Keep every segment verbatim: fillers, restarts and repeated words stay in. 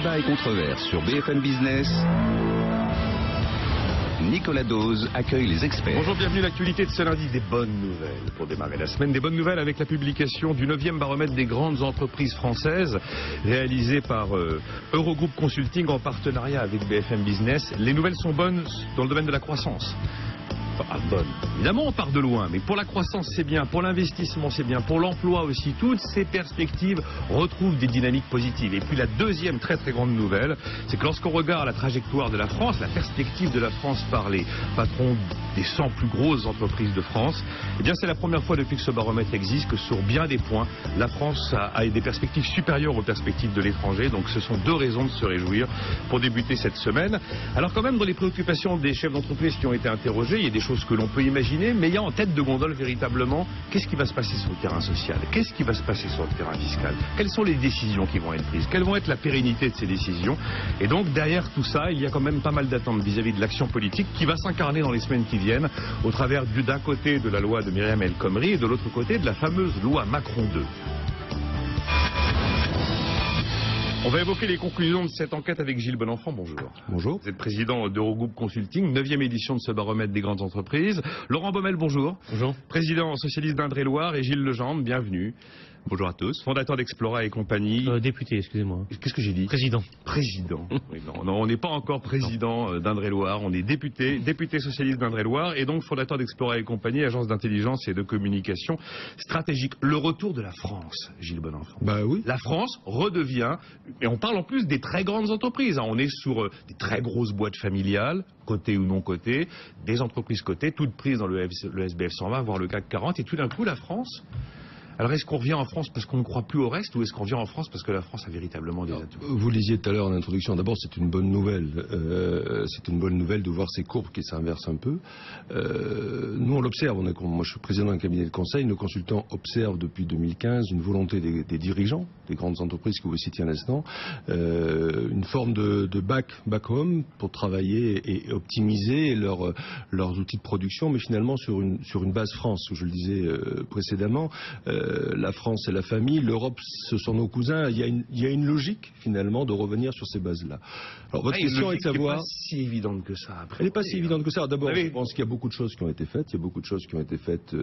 Débat et controverse sur B F M Business. Nicolas Doze accueille les experts. Bonjour, bienvenue à l'actualité de ce lundi. Des bonnes nouvelles pour démarrer la semaine. Des bonnes nouvelles avec la publication du neuvième baromètre des grandes entreprises françaises réalisé par euh, Eurogroup Consulting en partenariat avec B F M Business. Les nouvelles sont bonnes dans le domaine de la croissance. Ah, bonne. Évidemment, on part de loin, mais pour la croissance, c'est bien, pour l'investissement, c'est bien, pour l'emploi aussi, toutes ces perspectives retrouvent des dynamiques positives. Et puis la deuxième très très grande nouvelle, c'est que lorsqu'on regarde la trajectoire de la France, la perspective de la France par les patrons des cent plus grosses entreprises de France, eh bien c'est la première fois depuis que ce baromètre existe que sur bien des points, la France a, a des perspectives supérieures aux perspectives de l'étranger. Donc ce sont deux raisons de se réjouir pour débuter cette semaine. Alors quand même, dans les préoccupations des chefs d'entreprise qui ont été interrogés, il y a des choses que l'on peut imaginer, mais il y a en tête de gondole véritablement, qu'est-ce qui va se passer sur le terrain social? Qu'est-ce qui va se passer sur le terrain fiscal? Quelles sont les décisions qui vont être prises? Quelles vont être la pérennité de ces décisions? Et donc derrière tout ça, il y a quand même pas mal d'attentes vis-à-vis de l'action politique qui va s'incarner dans les semaines qui viennent au travers d'un côté de la loi de Myriam El Khomri et de l'autre côté de la fameuse loi Macron deux. On va évoquer les conclusions de cette enquête avec Gilles Bonnenfant. Bonjour. Bonjour. Vous êtes président d'Eurogroup Consulting, neuvième édition de ce baromètre des grandes entreprises. Laurent Baumel, bonjour. Bonjour. Président socialiste d'Indre-et-Loire, et Gilles Le Gendre, bienvenue. Bonjour à tous. Fondateur d'Explora et compagnie. Euh, député, excusez-moi. Qu'est-ce que j'ai dit? Président. Président. Oui, non, non, on n'est pas encore président d'Indre-et-Loire. On est député, député socialiste d'Indre-et-Loire et donc fondateur d'Explora et compagnie, agence d'intelligence et de communication stratégique. Le retour de la France, Gilles Bonnenfant. Bah oui. La France redevient, et on parle en plus des très grandes entreprises. Hein. On est sur euh, des très grosses boîtes familiales, cotées ou non cotées, des entreprises cotées, toutes prises dans le, le S B F cent vingt, voire le C A C quarante, et tout d'un coup la France. Alors est-ce qu'on revient en France parce qu'on ne croit plus au reste, ou est-ce qu'on revient en France parce que la France a véritablement des atouts? Vous lisiez tout à l'heure en introduction, d'abord c'est une bonne nouvelle, euh, c'est une bonne nouvelle de voir ces courbes qui s'inversent un peu. Euh, nous on l'observe, on est, moi je suis président d'un cabinet de conseil, nos consultants observent depuis deux mille quinze une volonté des, des dirigeants, des grandes entreprises que vous citiez à l'instant, euh, une forme de, de back, back home pour travailler et optimiser leur, leurs outils de production, mais finalement sur une, sur une base France, je le disais euh, précédemment, euh, la France et la famille, l'Europe, ce sont nos cousins. Il y, a une, il y a une logique finalement de revenir sur ces bases-là. Alors votre ah, question est de savoir. Elle n'est pas si évidente que ça. Après, elle n'est pas si évidente que ça. D'abord, oui. Je pense qu'il y a beaucoup de choses qui ont été faites. Il y a beaucoup de choses qui ont été faites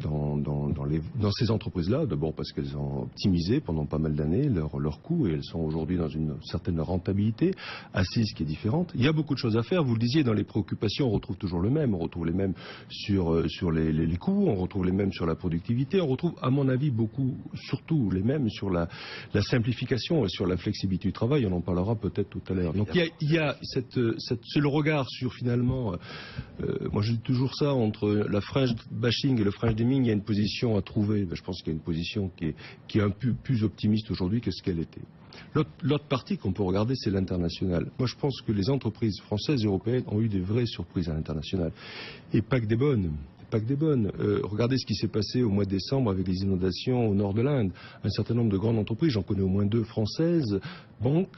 dans, dans, dans, les, dans ces entreprises-là. D'abord parce qu'elles ont optimisé pendant pas mal d'années leurs leur coûts et elles sont aujourd'hui dans une certaine rentabilité assise qui est différente. Il y a beaucoup de choses à faire. Vous le disiez, dans les préoccupations, on retrouve toujours le même. On retrouve les mêmes sur, sur les, les, les coûts. On retrouve les mêmes sur la productivité. On retrouve à mon avis, beaucoup, surtout les mêmes sur la, la simplification et sur la flexibilité du travail. On en parlera peut-être tout à l'heure. Donc il y a, il y a cette, cette, c'est le regard sur finalement, euh, moi je dis toujours ça, entre la French bashing et le French deeming, il y a une position à trouver. Ben, je pense qu'il y a une position qui est, qui est un peu plus optimiste aujourd'hui que ce qu'elle était. L'autre, l'autre partie qu'on peut regarder, c'est l'international. Moi, je pense que les entreprises françaises et européennes ont eu des vraies surprises à l'international. Et pas que des bonnes. Pas que des bonnes. Euh, regardez ce qui s'est passé au mois de décembre avec les inondations au nord de l'Inde. Un certain nombre de grandes entreprises, j'en connais au moins deux françaises, banques,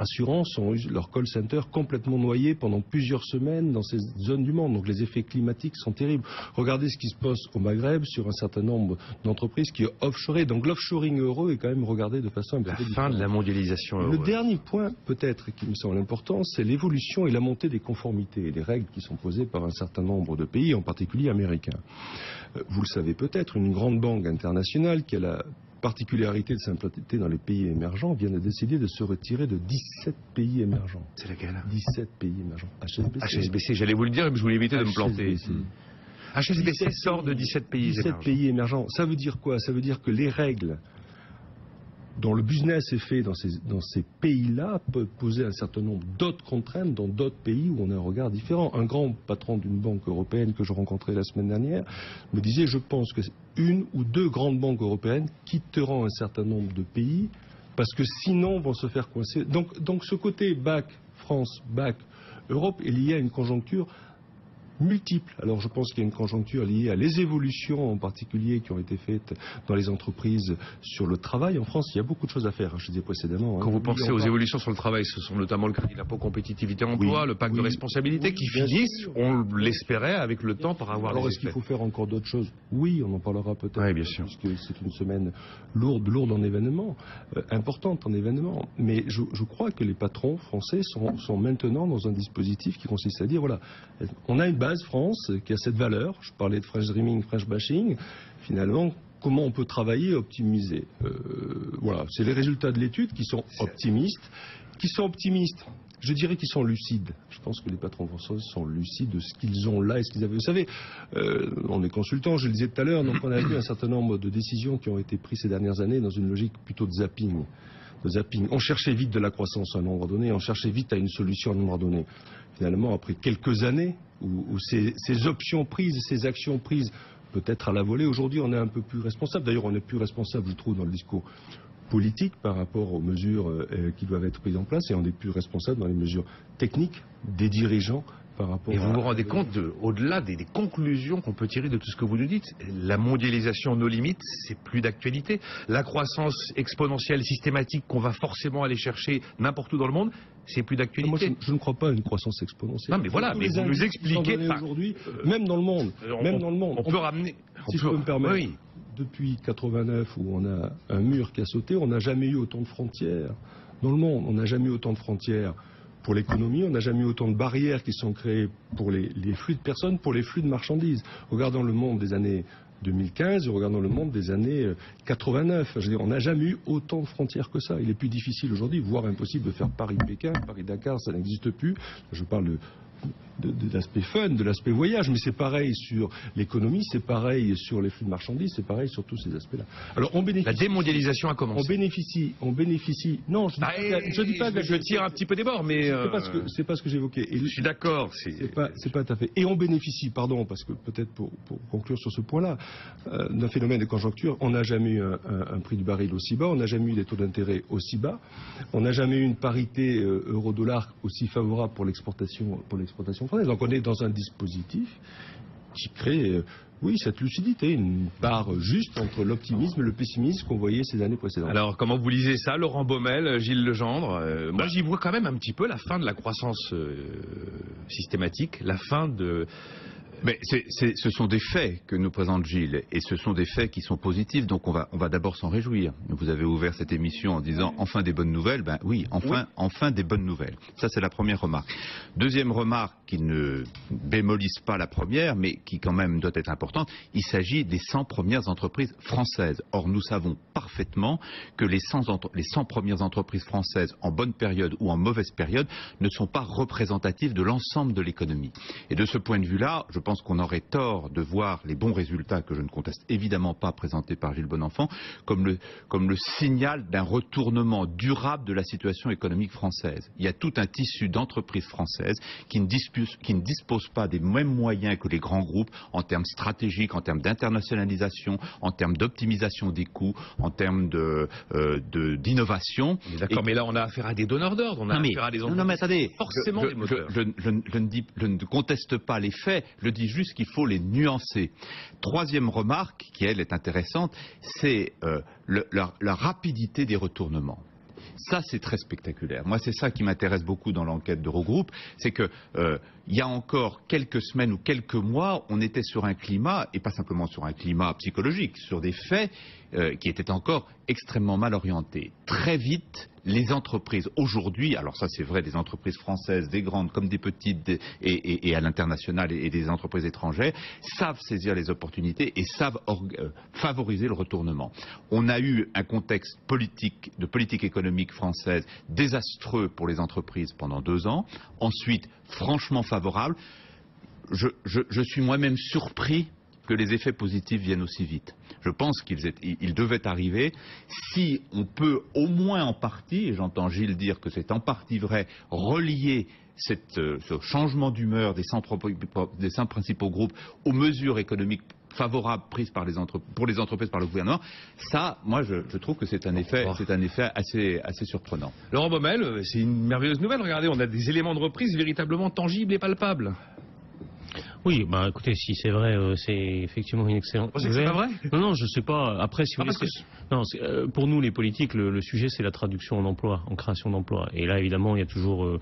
assurances, ont eu leur call center complètement noyé pendant plusieurs semaines dans ces zones du monde. Donc les effets climatiques sont terribles. Regardez ce qui se passe au Maghreb sur un certain nombre d'entreprises qui est offshoré. Donc l'offshoring heureux est quand même regardé de façon un peu différente. La fin de la mondialisation heureuse. Le dernier point peut-être qui me semble important, c'est l'évolution et la montée des conformités et des règles qui sont posées par un certain nombre de pays, en particulier américains. Vous le savez peut-être, une grande banque internationale qui a la particularité de s'implanter dans les pays émergents vient de décider de se retirer de dix-sept pays émergents. C'est laquelle? dix-sept pays émergents. H S B C. H S B C, j'allais vous le dire, mais je voulais éviter H S B C. De me planter. Mmh. H S B C sort de dix-sept pays émergents. dix-sept pays émergents. Ça veut dire quoi? Ça veut dire que les règles dont le business est fait dans ces, dans ces pays-là peut poser un certain nombre d'autres contraintes dans d'autres pays où on a un regard différent. Un grand patron d'une banque européenne que je rencontrais la semaine dernière me disait, je pense que une ou deux grandes banques européennes quitteront un certain nombre de pays parce que sinon vont se faire coincer. Donc, donc ce côté bac France, bac Europe est lié à une conjoncture multiples. Alors je pense qu'il y a une conjoncture liée à les évolutions en particulier qui ont été faites dans les entreprises sur le travail. En France, il y a beaucoup de choses à faire, hein, je disais précédemment. Hein. Quand vous pensez aux évolutions sur le travail, ce sont notamment le crédit d'impôt compétitivité emploi, oui, le pacte oui, de responsabilité oui, qui finissent, sûr. on l'espérait avec le temps par avoir Alors, les effets. Alors est-ce qu'il faut faire encore d'autres choses? Oui, on en parlera peut-être, oui, bien sûr. Puisque c'est une semaine lourde, lourde en événements, euh, importante en événements. Mais je, je crois que les patrons français sont, sont maintenant dans un dispositif qui consiste à dire, voilà, on a une base France qui a cette valeur, je parlais de French Dreaming, French Bashing, finalement, comment on peut travailler et optimiser? euh, Voilà, c'est les résultats de l'étude qui sont optimistes, qui sont optimistes. Je dirais qu'ils sont lucides. Je pense que les patrons français sont lucides de ce qu'ils ont là et ce qu'ils avaient. Vous savez, euh, on est consultant, je le disais tout à l'heure, donc on a vu un certain nombre de décisions qui ont été prises ces dernières années dans une logique plutôt de zapping. De zapping. On cherchait vite de la croissance à un nombre donné, on cherchait vite à une solution à un nombre donné. Finalement, après quelques années où, où ces, ces options prises, ces actions prises, peut-être à la volée, aujourd'hui on est un peu plus responsable. D'ailleurs, on est plus responsable, je trouve, dans le discours politique par rapport aux mesures euh, qui doivent être prises en place, et on est plus responsable dans les mesures techniques des dirigeants par rapport. Et vous à... vous rendez compte, de, au-delà des, des conclusions qu'on peut tirer de tout ce que vous nous dites, la mondialisation nos limites, c'est plus d'actualité. La croissance exponentielle systématique qu'on va forcément aller chercher n'importe où dans le monde, c'est plus d'actualité. Moi, je, je ne crois pas à une croissance exponentielle. Non, mais voilà, mais vous nous expliquez aujourd'hui, euh, même dans le monde, on, même dans le monde, on, on peut ramener. Si on je peut, peux me permettre. Oui. Depuis quatre-vingt-neuf, où on a un mur qui a sauté, on n'a jamais eu autant de frontières dans le monde. On n'a jamais eu autant de frontières pour l'économie, on n'a jamais eu autant de barrières qui sont créées pour les, les flux de personnes, pour les flux de marchandises. Regardons le monde des années deux mille quinze, regardons le monde des années quatre-vingt-neuf. Je veux dire, on n'a jamais eu autant de frontières que ça. Il est plus difficile aujourd'hui, voire impossible, de faire Paris-Pékin, Paris-Dakar, ça n'existe plus. Je parle de... de, de, de l'aspect fun, de l'aspect voyage, mais c'est pareil sur l'économie, c'est pareil sur les flux de marchandises, c'est pareil sur tous ces aspects-là. Alors on bénéficie... La démondialisation a commencé. On bénéficie, on bénéficie... Non, je ne ah dis, dis pas... Je, que je tire un petit peu des bords, mais... C'est euh... pas, pas ce que j'évoquais. Je suis d'accord. C'est pas, pas tout à fait. Et on bénéficie, pardon, parce que peut-être pour, pour conclure sur ce point-là, euh, d'un phénomène de conjoncture, on n'a jamais eu un, un, un prix du baril aussi bas, on n'a jamais eu des taux d'intérêt aussi bas, on n'a jamais eu une parité euh, euro-dollar aussi favorable pour l'exportation l'exportation française. Donc on est dans un dispositif qui crée, euh, oui, cette lucidité, une part juste entre l'optimisme et le pessimisme qu'on voyait ces années précédentes. Alors comment vous lisez ça, Laurent Baumel, Gilles Le Gendre? euh, Moi j'y vois quand même un petit peu la fin de la croissance euh, systématique, la fin de... Mais c'est, c'est, ce sont des faits que nous présente Gilles, et ce sont des faits qui sont positifs, donc on va, on va d'abord s'en réjouir. Vous avez ouvert cette émission en disant enfin des bonnes nouvelles, ben oui, enfin, oui. enfin des bonnes nouvelles. Ça c'est la première remarque. Deuxième remarque qui ne bémolise pas la première, mais qui quand même doit être importante, il s'agit des cent premières entreprises françaises. Or nous savons parfaitement que les cent, entre, les cent premières entreprises françaises en bonne période ou en mauvaise période ne sont pas représentatives de l'ensemble de l'économie. Et de ce point de vue-là, je Je pense qu'on aurait tort de voir les bons résultats, que je ne conteste évidemment pas, présentés par Gilles Bonnenfant, comme le, comme le signal d'un retournement durable de la situation économique française. Il y a tout un tissu d'entreprises françaises qui ne disposent, qui ne disposent pas des mêmes moyens que les grands groupes en termes stratégiques, en termes d'internationalisation, en termes d'optimisation des coûts, en termes de, euh, de, d'innovation. D'accord, mais là on a affaire à des donneurs d'ordre, on a non affaire mais, à des entreprises. Non, non mais attendez, forcément je, des moteurs. Je, je, je, je, ne dis, je ne conteste pas les faits. Je dis juste qu'il faut les nuancer. Troisième remarque, qui elle est intéressante, c'est euh, la, la rapidité des retournements. Ça, c'est très spectaculaire. Moi, c'est ça qui m'intéresse beaucoup dans l'enquête d'Eurogroup, c'est que euh, il y a encore quelques semaines ou quelques mois, on était sur un climat, et pas simplement sur un climat psychologique, sur des faits euh, qui étaient encore extrêmement mal orientés. Très vite, les entreprises aujourd'hui, alors ça c'est vrai des entreprises françaises, des grandes comme des petites des, et, et, et à l'international et, et des entreprises étrangères, savent saisir les opportunités et savent or, euh, favoriser le retournement. On a eu un contexte politique, de politique économique française désastreux pour les entreprises pendant deux ans, ensuite franchement favorable. Je, je, je suis moi-même surpris que les effets positifs viennent aussi vite. Je pense qu'ils ils devaient arriver. Si on peut au moins en partie, et j'entends Gilles dire que c'est en partie vrai, relier cette, ce changement d'humeur des cinq des cinq principaux groupes aux mesures économiques favorable prise par les pour les entreprises par le gouvernement, ça, moi, je, je trouve que c'est un effet, c'est un effet assez, assez surprenant. Laurent Baumel, c'est une merveilleuse nouvelle. Regardez, on a des éléments de reprise véritablement tangibles et palpables. Oui, bah écoutez, si c'est vrai, euh, c'est effectivement une excellente nouvelle. C'est pas vrai ? Non, non, je sais pas. Après, si vous voulez, non, euh, pour nous, les politiques, le, le sujet, c'est la traduction en emploi, en création d'emploi. Et là, évidemment, il y a toujours, euh,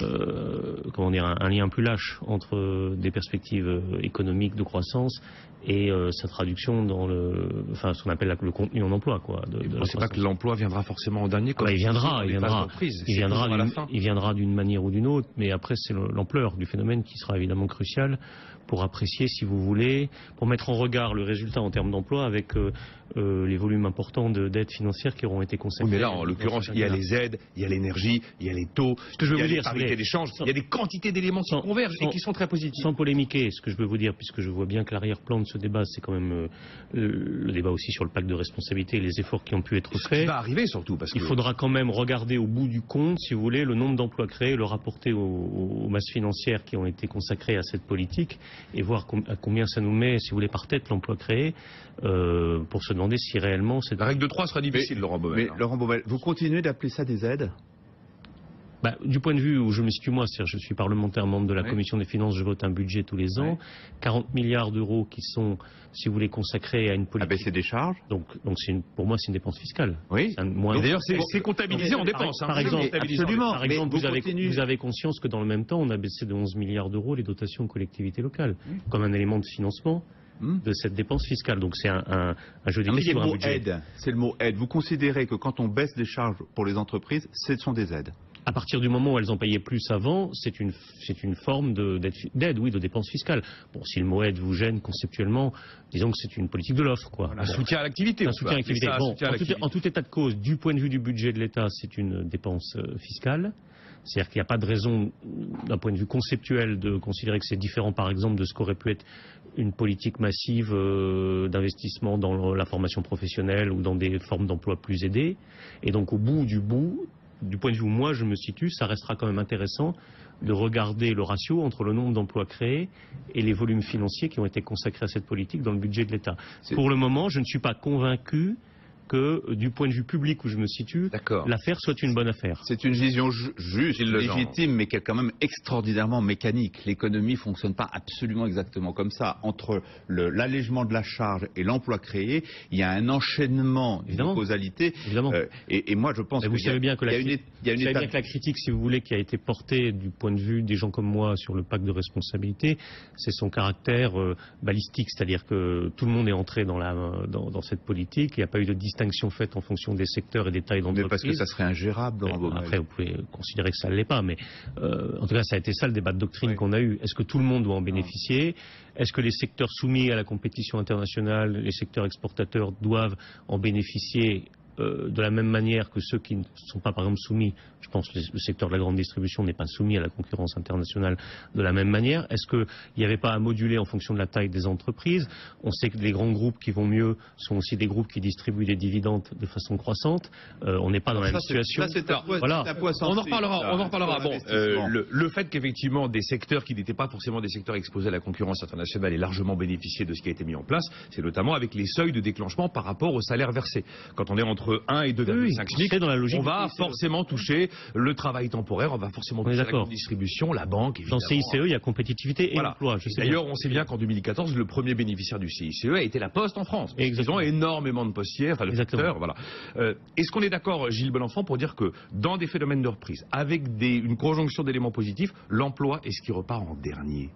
euh, comment dire, un, un lien plus lâche entre euh, des perspectives économiques de croissance et euh, sa traduction dans le, enfin, ce qu'on appelle la, le contenu en emploi, quoi. C'est pas que l'emploi viendra forcément en dernier. Comme ah, il viendra, il viendra, il viendra, à la fin. Il viendra d'une manière ou d'une autre. Mais après, c'est l'ampleur du phénomène qui sera évidemment cruciale pour apprécier, si vous voulez, pour mettre en regard le résultat en termes d'emploi avec euh, euh, les volumes importants d'aides financières qui auront été consacrés. Oui, mais là, en l'occurrence, il y a les aides, il y a l'énergie, il y a les taux, ce que je veux il y a la parité d'échange, il y a des quantités d'éléments qui convergent sans, et qui sont très positifs. Sans polémiquer, ce que je veux vous dire, puisque je vois bien que l'arrière-plan de ce débat, c'est quand même euh, le débat aussi sur le pacte de responsabilité et les efforts qui ont pu être faits. Ce fait, qui va arriver surtout, parce qu'il que... faudra quand même regarder au bout du compte, si vous voulez, le nombre d'emplois créés, le rapporter aux, aux masses financières qui ont été consacrées à cette politique, et voir com à combien ça nous met, si vous voulez, par tête l'emploi créé, euh, pour se demander si réellement... cette... La règle de trois sera difficile, mais, Laurent Baumel. Mais Laurent Baumel, vous continuez d'appeler ça des aides ? Bah, du point de vue où je me situe moi, c'est-à-dire je suis parlementaire, membre de la oui. Commission des finances, je vote un budget tous les ans, oui. quarante milliards d'euros qui sont, si vous voulez, consacrés à une politique... À baisser des charges. Donc, donc une, pour moi, c'est une dépense fiscale. Oui, d'ailleurs, c'est comptabilisé en dépense. Par, hein, par exemple, absolument. Par exemple vous, vous, avez, vous avez conscience que dans le même temps, on a baissé de onze milliards d'euros les dotations aux collectivités locales, oui. comme un élément de financement mmh. de cette dépense fiscale. Donc c'est un, un, un jeu d'équilibre, un budget. C'est le mot aide. Vous considérez que quand on baisse des charges pour les entreprises, ce sont des aides ? À partir du moment où elles en payaient plus avant, c'est une, c'est une forme d'aide, oui, de dépense fiscale. Bon, si le mot aide vous gêne conceptuellement, disons que c'est une politique de l'offre, quoi. Voilà, bon. Un soutien à l'activité. Un soutien à l'activité. Bon, en, tout, en tout état de cause, du point de vue du budget de l'État, c'est une dépense euh, fiscale. C'est-à-dire qu'il n'y a pas de raison, d'un point de vue conceptuel, de considérer que c'est différent, par exemple, de ce qu'aurait pu être une politique massive euh, d'investissement dans le, la formation professionnelle ou dans des formes d'emploi plus aidées. Et donc, au bout du bout, du point de vue où moi je me situe, ça restera quand même intéressant de regarder le ratio entre le nombre d'emplois créés et les volumes financiers qui ont été consacrés à cette politique dans le budget de l'État. Pour le moment, je ne suis pas convaincu que, du point de vue public où je me situe, l'affaire soit une bonne affaire. C'est une vision ju juste, légitime, mais qui est quand même extraordinairement mécanique. L'économie ne fonctionne pas absolument exactement comme ça. Entre l'allègement de la charge et l'emploi créé, il y a un enchaînement de causalité. Évidemment. Euh, et, et moi, je pense que... Vous savez bien que la critique, si vous voulez, qui a été portée du point de vue des gens comme moi sur le pacte de responsabilité, c'est son caractère euh, balistique, c'est-à-dire que tout le monde est entré dans, la, dans, dans cette politique, il n'y a pas eu de distinction faite en fonction des secteurs et des tailles d'entreprise. Mais parce que ça serait ingérable. Après, après vous pouvez considérer que ça ne l'est pas, mais euh, en tout cas, ça a été ça le débat de doctrine oui. qu'on a eu. Est-ce que tout le monde doit en bénéficier ? Est-ce que les secteurs soumis à la compétition internationale, les secteurs exportateurs doivent en bénéficier ? Euh, de la même manière que ceux qui ne sont pas, par exemple, soumis, je pense que le secteur de la grande distribution n'est pas soumis à la concurrence internationale de la même manière. Est-ce qu'il n'y avait pas à moduler en fonction de la taille des entreprises? On sait que les grands groupes qui vont mieux sont aussi des groupes qui distribuent des dividendes de façon croissante. Euh, on n'est pas dans la même situation. Voilà. On en reparlera. On en reparlera. Bon, euh, le, le fait qu'effectivement des secteurs qui n'étaient pas forcément des secteurs exposés à la concurrence internationale aient largement bénéficié de ce qui a été mis en place, c'est notamment avec les seuils de déclenchement par rapport au salaire versé. Quand on est entre Entre un et deux virgule cinq SMIC, oui, on va forcément toucher le travail temporaire, on va forcément toucher la distribution, la banque, évidemment. Dans le C I C E, il y a compétitivité et voilà. emploi. D'ailleurs, on sait bien qu'en deux mille quatorze, le premier bénéficiaire du C I C E a été la Poste en France. Ils ont énormément de postières, enfin, de secteurs, voilà. Euh, Est-ce qu'on est d'accord, Gilles Bonnenfant, pour dire que dans des phénomènes de reprise, avec des, une conjonction d'éléments positifs, l'emploi est ce qui repart en dernier?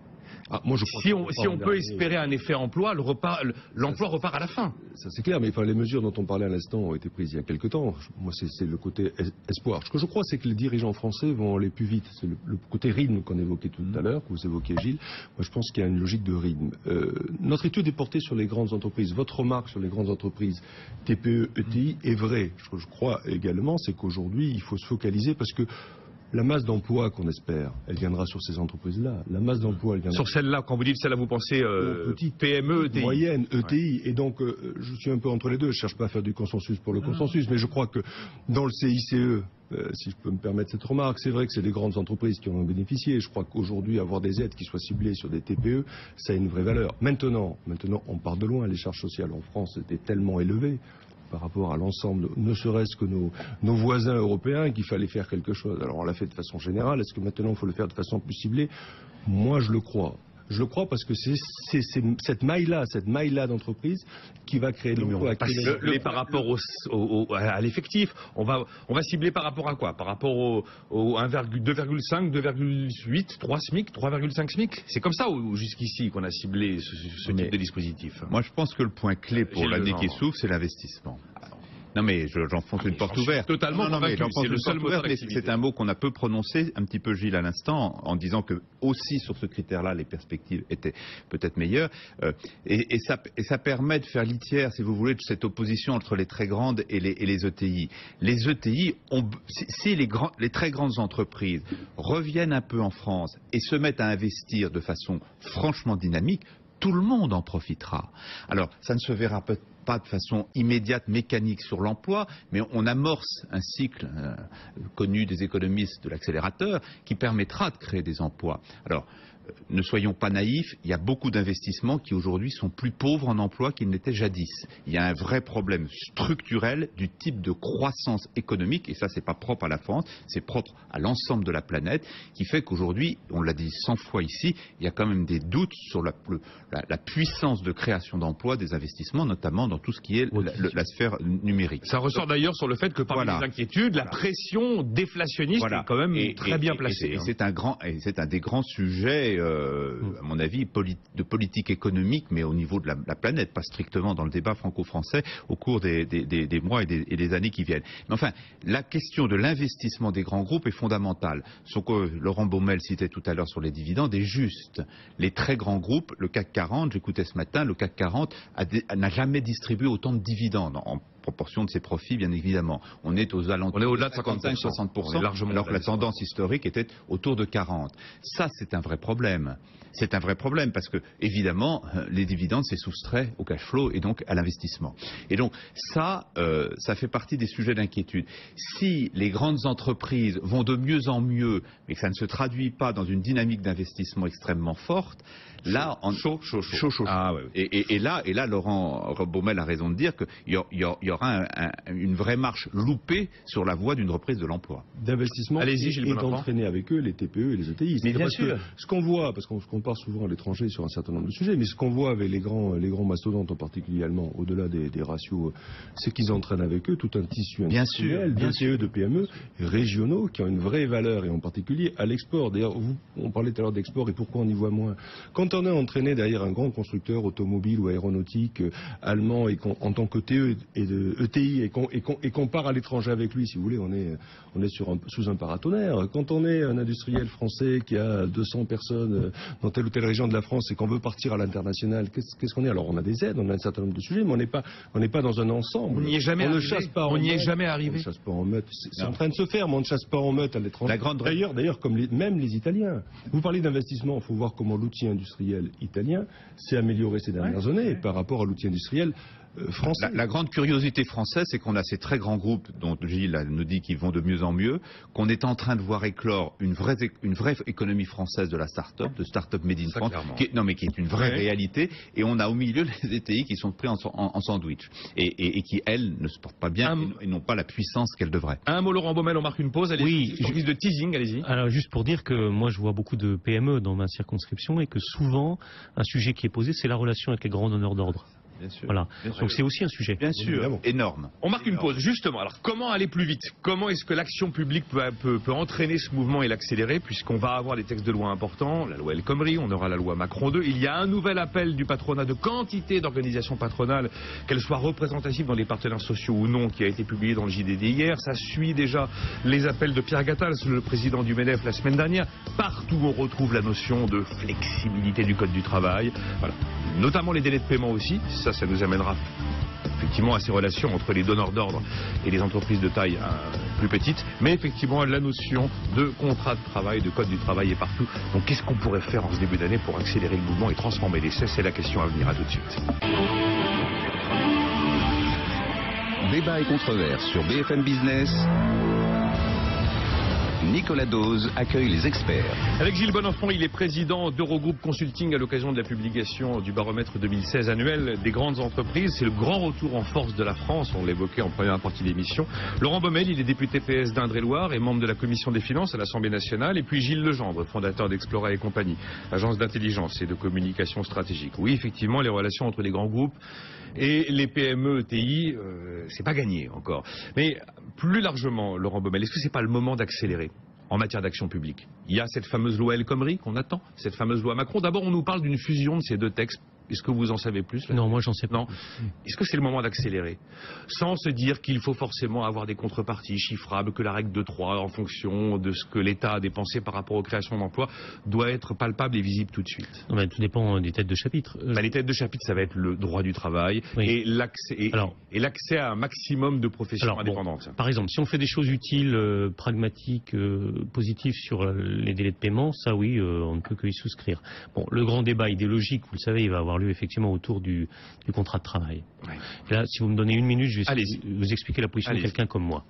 Ah, moi, je crois si on, si on peut espérer un effet emploi, l'emploi le le, repart à la fin. Ça c'est clair, mais enfin, les mesures dont on parlait à l'instant ont été prises il y a quelques temps. Moi c'est le côté espoir. Ce que je crois c'est que les dirigeants français vont aller plus vite. C'est le, le côté rythme qu'on évoquait tout à l'heure, que vous évoquiez Gilles. Moi je pense qu'il y a une logique de rythme. Euh, notre étude est portée sur les grandes entreprises. Votre remarque sur les grandes entreprises T P E, E T I est vraie. Ce que je crois également c'est qu'aujourd'hui il faut se focaliser parce que la masse d'emploi qu'on espère, elle viendra sur ces entreprises-là. La masse d'emploi, elle viendra... Sur celle-là, quand vous dites celle-là, vous pensez euh, petite, P M E, E T I. Moyenne, E T I. Ouais. Et donc, euh, je suis un peu entre les deux. Je ne cherche pas à faire du consensus pour le consensus, mais je crois que dans le C I C E, euh, si je peux me permettre cette remarque, c'est vrai que c'est les grandes entreprises qui en ont bénéficié. Je crois qu'aujourd'hui, avoir des aides qui soient ciblées sur des T P E, ça a une vraie valeur. Maintenant, maintenant, on part de loin. Les charges sociales en France étaient tellement élevées par rapport à l'ensemble, ne serait-ce que nos, nos voisins européens, qu'il fallait faire quelque chose. Alors on l'a fait de façon générale, est-ce que maintenant il faut le faire de façon plus ciblée? Moi je le crois. Je le crois parce que c'est cette maille-là, cette maille-là d'entreprise qui va créer de l'emploi. Le, le, par rapport au, au, au, à l'effectif, on va, on va cibler par rapport à quoi? Par rapport au, au deux virgule cinq, deux virgule huit, trois SMIC, trois virgule cinq SMIC? C'est comme ça ou jusqu'ici qu'on a ciblé ce, ce type de dispositif? Moi je pense que le point clé pour l'année qui s'ouvre, c'est l'investissement. Non mais j'enfonce je, une ah mais porte ouverte. Totalement. Non, non mais j'enfonce une porte ouverte. C'est un mot qu'on a peu prononcé, un petit peu Gilles à l'instant, en disant que aussi sur ce critère-là, les perspectives étaient peut-être meilleures. Euh, et, et, ça, et ça permet de faire litière, si vous voulez, de cette opposition entre les très grandes et les, et les E T I. Les E T I, ont, si les, grands, les très grandes entreprises reviennent un peu en France et se mettent à investir de façon franchement dynamique, tout le monde en profitera. Alors, ça ne se verra peut-être pas de façon immédiate, mécanique sur l'emploi, mais on amorce un cycle euh, connu des économistes de l'accélérateur qui permettra de créer des emplois. Alors, euh, ne soyons pas naïfs, il y a beaucoup d'investissements qui aujourd'hui sont plus pauvres en emploi qu'ils n'étaient jadis. Il y a un vrai problème structurel du type de croissance économique, et ça c'est pas propre à la France, c'est propre à l'ensemble de la planète, qui fait qu'aujourd'hui, on l'a dit cent fois ici, il y a quand même des doutes sur la, la, la puissance de création d'emplois des investissements, notamment dans tout ce qui est la, la sphère numérique. Ça ressort d'ailleurs sur le fait que parmi voilà. les inquiétudes, la voilà. pression déflationniste voilà. est quand même et, très et, bien placée. Hein. C'est un, un des grands sujets, euh, mmh. à mon avis, polit, de politique économique, mais au niveau de la, la planète, pas strictement dans le débat franco-français, au cours des, des, des, des mois et des, et des années qui viennent. Mais enfin, la question de l'investissement des grands groupes est fondamentale. Ce que Laurent Baumel citait tout à l'heure sur les dividendes est juste. Les très grands groupes, le C A C quarante, j'écoutais ce matin, le C A C quarante n'a jamais distribué autant de dividendes en proportion de ses profits, bien évidemment. On est aux alentours, on est au-delà de cinquante-cinq à soixante pour cent, largement, alors que la tendance historique était autour de quarante. Ça, c'est un vrai problème. C'est un vrai problème parce que, évidemment, les dividendes, c'est soustrait au cash flow et donc à l'investissement. Et donc, ça, euh, ça fait partie des sujets d'inquiétude. Si les grandes entreprises vont de mieux en mieux, mais que ça ne se traduit pas dans une dynamique d'investissement extrêmement forte, là, en... chaud, chaud, chaud. chaud, chaud, chaud. Ah, ouais, ouais. Et, et, et, là, et là, Laurent Baumel a raison de dire qu'il y, y, y aura un, un, une vraie marche loupée sur la voie d'une reprise de l'emploi. D'investissement et d'entraîner avec eux les T P E et les E T I. Mais bien parce sûr. Que ce qu'on voit, parce qu'on compare souvent à l'étranger sur un certain nombre de sujets, mais ce qu'on voit avec les grands, les grands mastodontes, en particulier allemands, au-delà des, des ratios, c'est qu'ils entraînent avec eux tout un tissu industriel, de T P E, de P M E, régionaux, qui ont une vraie valeur, et en particulier à l'export. D'ailleurs, on parlait tout à l'heure d'export et pourquoi on y voit moins. Quand Quand on est entraîné derrière un grand constructeur automobile ou aéronautique euh, allemand et en tant que T E et de, E T I et qu'on qu qu part à l'étranger avec lui, si vous voulez, on est, on est sur un, sous un paratonnerre. Quand on est un industriel français qui a deux cents personnes dans telle ou telle région de la France et qu'on veut partir à l'international, qu'est-ce qu'on est, qu est Alors on a des aides, on a un certain nombre de sujets, mais on n'est pas, pas dans un ensemble. On n'y est jamais on arrivé. Ne chasse pas on n'y est jamais arrivé. On ne chasse pas en meute. C'est en train de se faire, mais on ne chasse pas en meute à l'étranger. D'ailleurs, d'ailleurs, comme les, même les Italiens. Vous parlez d'investissement, il faut voir comment l'outil industriel italien s'est amélioré ces dernières ouais. années par rapport à l'outil industriel euh, français. La, la grande curiosité française, c'est qu'on a ces très grands groupes dont Gilles nous dit qu'ils vont de mieux en mieux, qu'on est en train de voir éclore une vraie, une vraie économie française de la start-up, de start-up made in France, qui est, non mais qui est une vraie ouais. réalité, et on a au milieu les E T I qui sont pris en, en, en sandwich et, et, et qui, elles, ne se portent pas bien un, et n'ont pas la puissance qu'elles devraient. Un mot, Laurent Baumel, on marque une pause. Allez, oui, je vis de teasing, allez-y. Alors juste pour dire que moi je vois beaucoup de P M E dans ma circonscription et que souvent, un sujet qui est posé, c'est la relation avec les grands donneurs d'ordre. Bien sûr. Voilà. Bien sûr. Donc c'est aussi un sujet. Bien sûr, évidemment. Énorme. On marque énorme. Une pause, justement. Alors comment aller plus vite? Comment est-ce que l'action publique peut, peut, peut entraîner ce mouvement et l'accélérer? Puisqu'on va avoir des textes de loi importants, la loi El Khomri, on aura la loi Macron deux. Il y a un nouvel appel du patronat de quantité d'organisations patronales, qu'elles soient représentatives dans les partenaires sociaux ou non, qui a été publié dans le J D D hier. Ça suit déjà les appels de Pierre Gattaz, le président du MEDEF, la semaine dernière. Partout on retrouve la notion de flexibilité du code du travail. Voilà. Notamment les délais de paiement aussi. Ça, ça nous amènera effectivement à ces relations entre les donneurs d'ordre et les entreprises de taille euh, plus petite. Mais effectivement, la notion de contrat de travail, de code du travail est partout. Donc qu'est-ce qu'on pourrait faire en ce début d'année pour accélérer le mouvement et transformer l'essai? C'est la question à venir. À tout de suite. Débat et controverse sur B F M Business. Nicolas Doze accueille les experts. Avec Gilles Bonnenfant, il est président d'Eurogroup Consulting à l'occasion de la publication du baromètre deux mille seize annuel des grandes entreprises. C'est le grand retour en force de la France, on l'évoquait en première partie de l'émission. Laurent Baumel, il est député P S d'Indre-et-Loire et membre de la commission des finances à l'Assemblée nationale. Et puis Gilles Le Gendre, fondateur d'Explora et compagnie, agence d'intelligence et de communication stratégique. Oui, effectivement, les relations entre les grands groupes et les P M E, E T I, euh, c'est pas gagné encore. Mais plus largement, Laurent Baumel, est-ce que c'est pas le moment d'accélérer en matière d'action publique? Il y a cette fameuse loi El Khomri qu'on attend, cette fameuse loi Macron. D'abord, on nous parle d'une fusion de ces deux textes. Est-ce que vous en savez plus là? Non, moi j'en sais pas. Est-ce que c'est le moment d'accélérer? Sans se dire qu'il faut forcément avoir des contreparties chiffrables, que la règle de trois, en fonction de ce que l'État a dépensé par rapport aux créations d'emplois, doit être palpable et visible tout de suite. Non, mais tout dépend des têtes de chapitre. Euh... Bah, les têtes de chapitre, ça va être le droit du travail, oui, et l'accès et, et l'accès à un maximum de professions alors, indépendantes. Bon, par exemple, si on fait des choses utiles, euh, pragmatiques, euh, positives sur euh, les délais de paiement, ça oui, euh, on ne peut que y souscrire. Bon, le grand débat idéologique, vous le savez, il va avoir lieu effectivement autour du, du contrat de travail. Ouais. Et là, si vous me donnez une minute, je vais Allez-y. vous expliquer la position Allez-y. de quelqu'un comme moi.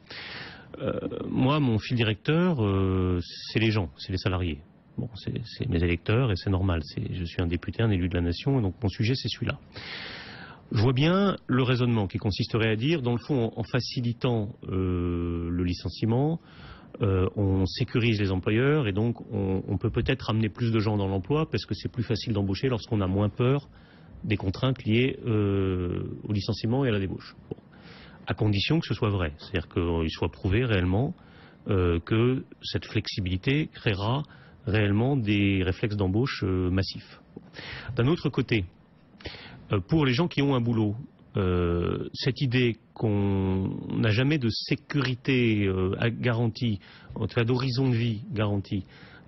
Euh, moi, mon fil directeur, euh, c'est les gens, c'est les salariés. Bon, c'est mes électeurs et c'est normal. Je suis un député, un élu de la nation, et donc mon sujet, c'est celui-là. Je vois bien le raisonnement qui consisterait à dire, dans le fond, en, en facilitant euh, le licenciement, Euh, on sécurise les employeurs et donc on, on peut peut-être ramener plus de gens dans l'emploi parce que c'est plus facile d'embaucher lorsqu'on a moins peur des contraintes liées euh, au licenciement et à la débauche. Bon. À condition que ce soit vrai, c'est-à-dire qu'il soit prouvé réellement euh, que cette flexibilité créera réellement des réflexes d'embauche euh, massifs. D'un autre côté, euh, pour les gens qui ont un boulot, Euh, cette idée qu'on n'a jamais de sécurité euh, garantie, en tout cas d'horizon de vie garanti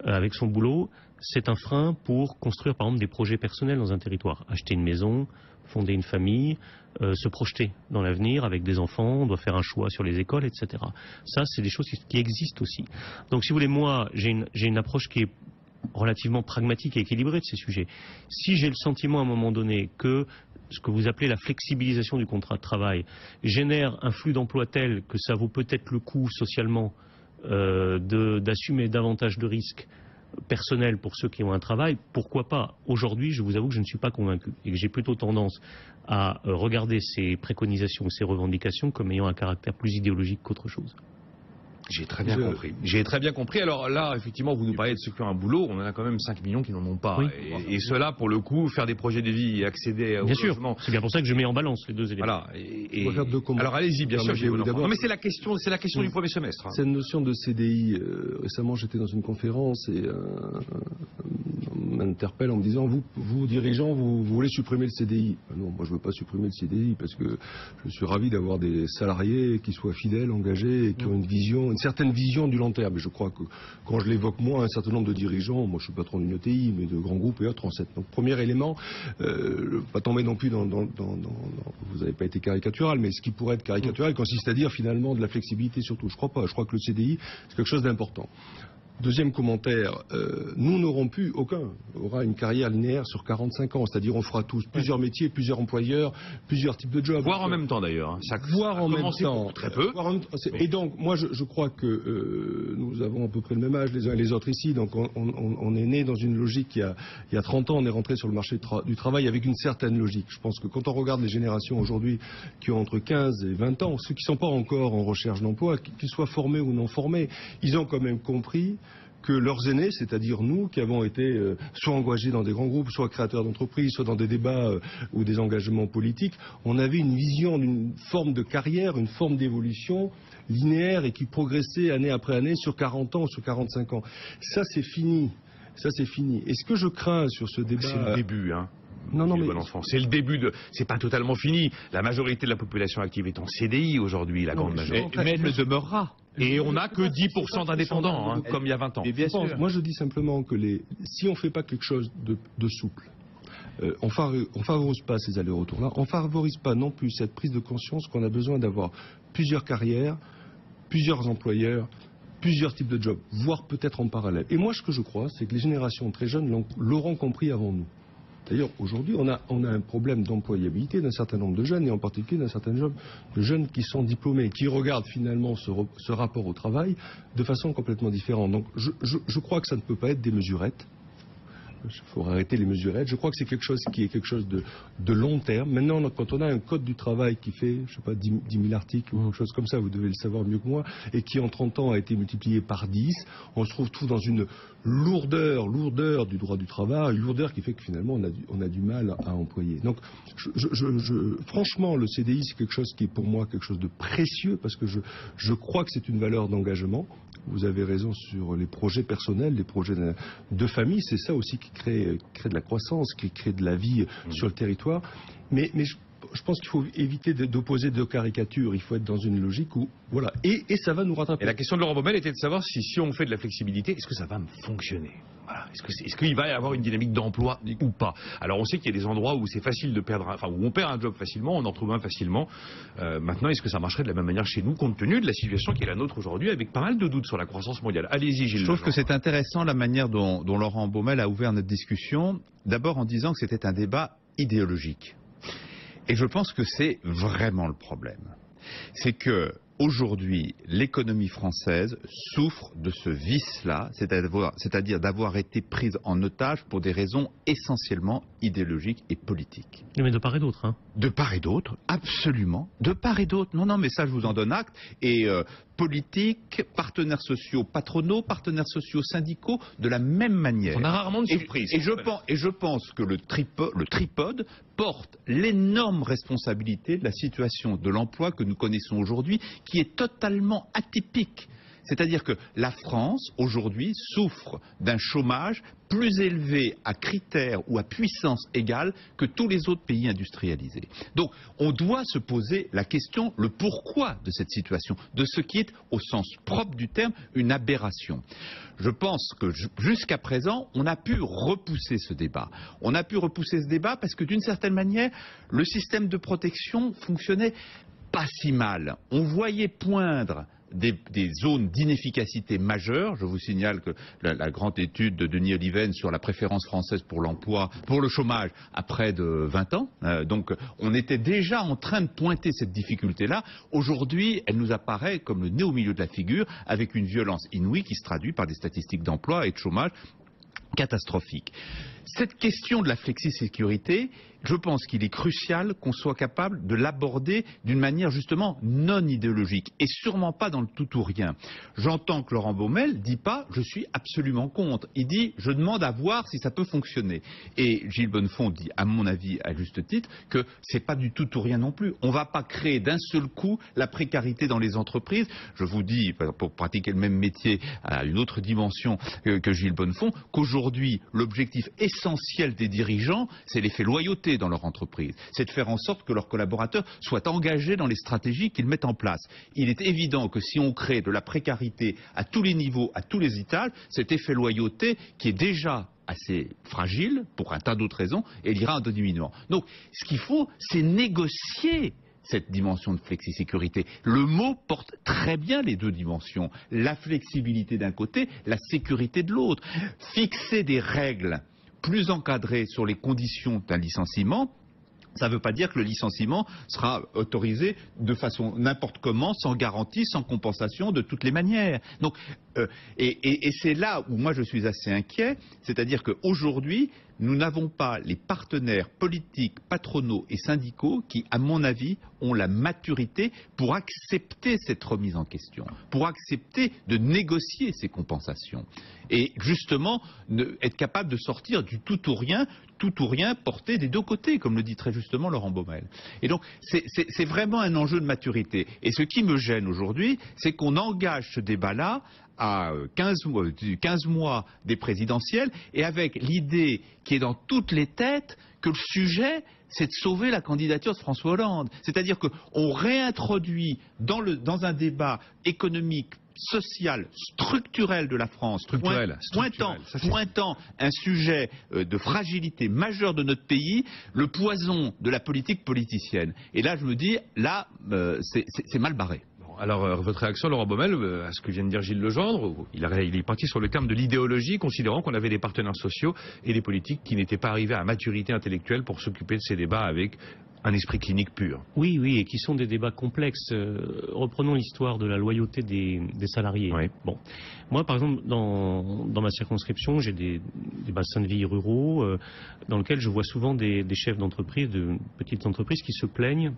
euh, avec son boulot, c'est un frein pour construire par exemple des projets personnels dans un territoire. Acheter une maison, fonder une famille, euh, se projeter dans l'avenir avec des enfants, on doit faire un choix sur les écoles, et cetera. Ça, c'est des choses qui, qui existent aussi. Donc si vous voulez, moi, j'ai une, j'ai une approche qui est relativement pragmatique et équilibrée de ces sujets. Si j'ai le sentiment à un moment donné que ce que vous appelez la flexibilisation du contrat de travail génère un flux d'emploi tel que ça vaut peut-être le coup socialement euh, d'assumer davantage de risques personnels pour ceux qui ont un travail, pourquoi pas? Aujourd'hui, je vous avoue que je ne suis pas convaincu et que j'ai plutôt tendance à regarder ces préconisations ou ces revendications comme ayant un caractère plus idéologique qu'autre chose. J'ai très bien Je... compris. J'ai très bien compris. Alors là, effectivement, vous nous parlez de ceux qui ont un boulot. On en a quand même cinq millions qui n'en ont pas. Oui. Et, et cela, pour le coup, faire des projets de vie et accéder à... Bien sûr. C'est bien pour ça que je mets en balance les deux éléments. Voilà. Et, et... On va faire deux combats. Alors allez-y, bien sûr. Non, mais c'est la question, c'est la question oui. du premier semestre. Hein. Cette notion de C D I. Euh, récemment, j'étais dans une conférence et euh, on m'interpelle en me disant, vous, vous dirigeants, vous, vous voulez supprimer le C D I. Ben non, moi je ne veux pas supprimer le C D I parce que je suis ravi d'avoir des salariés qui soient fidèles, engagés, et qui oui. ont une vision, une certaine vision du long terme. Je crois que quand je l'évoque, moi, un certain nombre de dirigeants, moi je suis patron d'une E T I, mais de grands groupes et autres en cette. Donc premier élément, euh, pas tomber non plus dans, dans, dans, dans, dans vous n'avez pas été caricatural, mais ce qui pourrait être caricatural consiste à dire finalement de la flexibilité surtout. Je ne crois pas, je crois que le C D I c'est quelque chose d'important. Deuxième commentaire, euh, nous n'aurons plus, aucun aura une carrière linéaire sur quarante-cinq ans, c'est-à-dire on fera tous plusieurs métiers, plusieurs employeurs, plusieurs types de jobs. Voire en même temps d'ailleurs, hein. ça Voire ça en même temps, très peu. En, et donc moi je, je crois que euh, nous avons à peu près le même âge les uns et les autres ici, donc on, on, on est né dans une logique, il y a, il y a trente ans on est rentré sur le marché du, tra du travail avec une certaine logique. Je pense que quand on regarde les générations aujourd'hui qui ont entre quinze et vingt ans, ceux qui ne sont pas encore en recherche d'emploi, qu'ils soient formés ou non formés, ils ont quand même compris que leurs aînés, c'est-à-dire nous, qui avons été euh, soit engagés dans des grands groupes, soit créateurs d'entreprises, soit dans des débats euh, ou des engagements politiques, on avait une vision d'une forme de carrière, une forme d'évolution linéaire et qui progressait année après année sur quarante ans, sur quarante-cinq ans. Ça, c'est fini. Ça, c'est fini. Et ce que je crains sur ce débat... C'est le début, hein. Non, non, mais... C'est le début de... C'est pas totalement fini. La majorité de la population active est en C D I aujourd'hui, la non, grande majorité. Mais elle le demeurera. Et on n'a que dix pour cent d'indépendants, hein, comme il y a vingt ans. Et bien sûr. Moi, je dis simplement que les... si on ne fait pas quelque chose de, de souple, euh, on ne favorise pas ces allers-retours-là, on ne favorise pas non plus cette prise de conscience qu'on a besoin d'avoir plusieurs carrières, plusieurs employeurs, plusieurs types de jobs, voire peut-être en parallèle. Et moi, ce que je crois, c'est que les générations très jeunes l'auront compris avant nous. D'ailleurs, aujourd'hui, on a, on a un problème d'employabilité d'un certain nombre de jeunes, et en particulier d'un certain nombre de jeunes qui sont diplômés, qui regardent finalement ce, ce rapport au travail de façon complètement différente. Donc, je, je, je crois que ça ne peut pas être des mesurettes. Il faut arrêter les mesurettes. Je crois que c'est quelque chose qui est quelque chose de, de long terme. Maintenant, quand on a un code du travail qui fait, je sais pas, dix mille articles ou quelque chose comme ça, vous devez le savoir mieux que moi, et qui en trente ans a été multiplié par dix, on se retrouve tout dans une lourdeur, lourdeur du droit du travail, lourdeur qui fait que finalement on a du, on a du mal à employer. Donc, je, je, je, franchement, le C D I, c'est quelque chose qui est pour moi quelque chose de précieux, parce que je, je crois que c'est une valeur d'engagement. Vous avez raison sur les projets personnels, les projets de, de famille, c'est ça aussi qui Qui crée, qui crée de la croissance, qui crée de la vie mmh. sur le territoire. Mais, mais je, je pense qu'il faut éviter d'opposer deux caricatures. Il faut être dans une logique où... Voilà. Et, et ça va nous rattraper. Et la question de Laurent Baumel était de savoir si, si on fait de la flexibilité, est-ce que ça va fonctionner ? Voilà. Est-ce que, est-ce qu'il va y avoir une dynamique d'emploi ou pas ? Alors on sait qu'il y a des endroits où c'est facile de perdre, un, enfin où on perd un job facilement, on en trouve un facilement. Euh, maintenant, est-ce que ça marcherait de la même manière chez nous, compte tenu de la situation qui est la nôtre aujourd'hui, avec pas mal de doutes sur la croissance mondiale ? Allez-y, Gilles. Je trouve que c'est intéressant la manière dont, dont Laurent Baumel a ouvert notre discussion, d'abord en disant que c'était un débat idéologique. Et je pense que c'est vraiment le problème. C'est que aujourd'hui, l'économie française souffre de ce vice-là, c'est-à-dire d'avoir été prise en otage pour des raisons essentiellement idéologiques et politiques. Mais de part et d'autre, hein. De part et d'autre, absolument. De part et d'autre. Non, non, mais ça, je vous en donne acte. Et euh, politiques, partenaires sociaux patronaux, partenaires sociaux syndicaux, de la même manière. On a rarement de surprise. Et, et, je, pense, et je pense que le, tripo, le tripode porte l'énorme responsabilité de la situation de l'emploi que nous connaissons aujourd'hui, qui est totalement atypique. C'est-à-dire que la France, aujourd'hui, souffre d'un chômage plus élevé à critères ou à puissance égale que tous les autres pays industrialisés. Donc, on doit se poser la question, le pourquoi de cette situation, de ce qui est, au sens propre du terme, une aberration. Je pense que jusqu'à présent, on a pu repousser ce débat. On a pu repousser ce débat parce que, d'une certaine manière, le système de protection fonctionnait pas si mal. On voyait poindre Des, des zones d'inefficacité majeures. Je vous signale que la, la grande étude de Denis Oliven sur la préférence française pour l'emploi, pour le chômage, à près de vingt ans. Euh, donc on était déjà en train de pointer cette difficulté-là. Aujourd'hui, elle nous apparaît comme le nez au milieu de la figure, avec une violence inouïe qui se traduit par des statistiques d'emploi et de chômage catastrophiques. Cette question de la flexi-sécurité, je pense qu'il est crucial qu'on soit capable de l'aborder d'une manière justement non idéologique et sûrement pas dans le tout ou rien. J'entends que Laurent Baumel ne dit pas « je suis absolument contre ». Il dit « je demande à voir si ça peut fonctionner ». Et Gilles Bonnenfant dit, à mon avis, à juste titre, que ce n'est pas du tout ou rien non plus. On ne va pas créer d'un seul coup la précarité dans les entreprises. Je vous dis, pour pratiquer le même métier à une autre dimension que Gilles Bonnenfant, qu'aujourd'hui, l'objectif essentiel des dirigeants, c'est l'effet loyauté dans leur entreprise, c'est de faire en sorte que leurs collaborateurs soient engagés dans les stratégies qu'ils mettent en place. Il est évident que si on crée de la précarité à tous les niveaux, à tous les étages, cet effet loyauté qui est déjà assez fragile, pour un tas d'autres raisons, et ira en diminuant. Donc, ce qu'il faut, c'est négocier cette dimension de flexi-sécurité. Le mot porte très bien les deux dimensions. La flexibilité d'un côté, la sécurité de l'autre. Fixer des règles plus encadré sur les conditions d'un licenciement, ça ne veut pas dire que le licenciement sera autorisé de façon n'importe comment, sans garantie, sans compensation, de toutes les manières. Donc, euh, et et, et c'est là où moi je suis assez inquiet, c'est-à-dire qu'aujourd'hui, nous n'avons pas les partenaires politiques, patronaux et syndicaux qui, à mon avis, ont la maturité pour accepter cette remise en question, pour accepter de négocier ces compensations. Et justement, ne, être capable de sortir du tout ou rien, tout ou rien porté des deux côtés, comme le dit très justement Laurent Baumel. Et donc, c'est vraiment un enjeu de maturité. Et ce qui me gêne aujourd'hui, c'est qu'on engage ce débat-là à quinze mois des présidentielles, et avec l'idée qui est dans toutes les têtes que le sujet, c'est de sauver la candidature de François Hollande. C'est-à-dire qu'on réintroduit dans, le, dans un débat économique, social, structurel de la France, structurel, point, pointant, structurel, pointant un sujet de fragilité majeure de notre pays, le poison de la politique politicienne. Et là, je me dis, là, euh, c'est mal barré. Alors, euh, votre réaction, Laurent Baumel, euh, à ce que vient de dire Gilles Le Gendre, il, a, il est parti sur le terme de l'idéologie, considérant qu'on avait des partenaires sociaux et des politiques qui n'étaient pas arrivés à maturité intellectuelle pour s'occuper de ces débats avec un esprit clinique pur. Oui, oui, et qui sont des débats complexes. Euh, reprenons l'histoire de la loyauté des, des salariés. Oui. Bon, moi, par exemple, dans, dans ma circonscription, j'ai des, des bassins de vie ruraux euh, dans lesquels je vois souvent des, des chefs d'entreprise, de petites entreprises, qui se plaignent